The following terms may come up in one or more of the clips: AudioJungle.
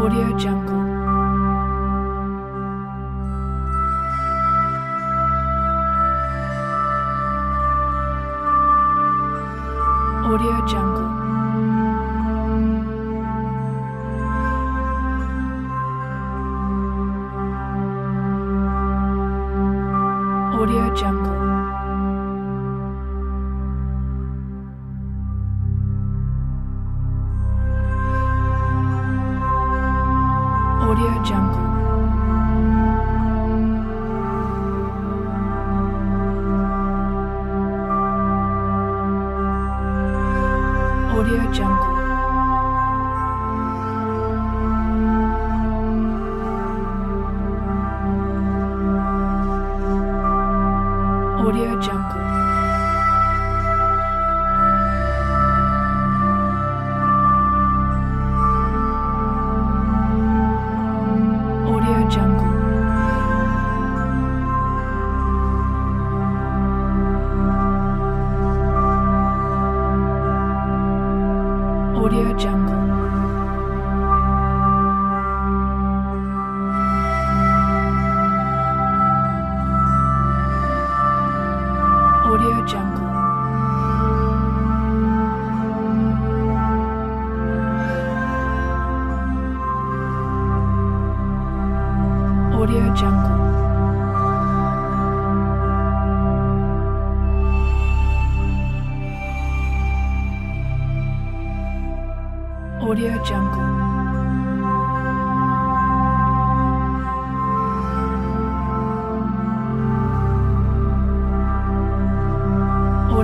AudioJungle. AudioJungle. AudioJungle. AudioJungle. AudioJungle. AudioJungle. AudioJungle. AudioJungle. AudioJungle. AudioJungle. AudioJungle. AudioJungle. AudioJungle. AudioJungle. AudioJungle. AudioJungle.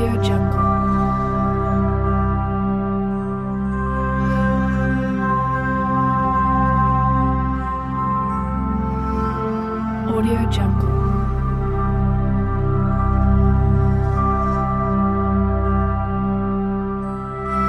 AudioJungle. AudioJungle. AudioJungle.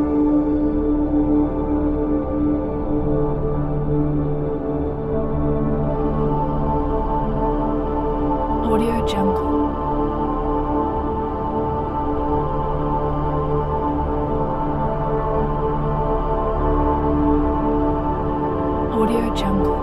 AudioJungle.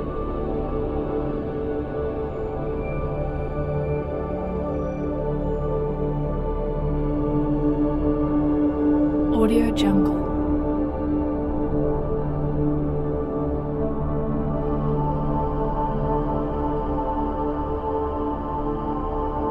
AudioJungle.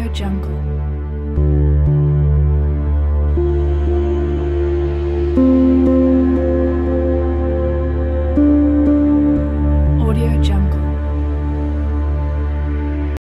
AudioJungle.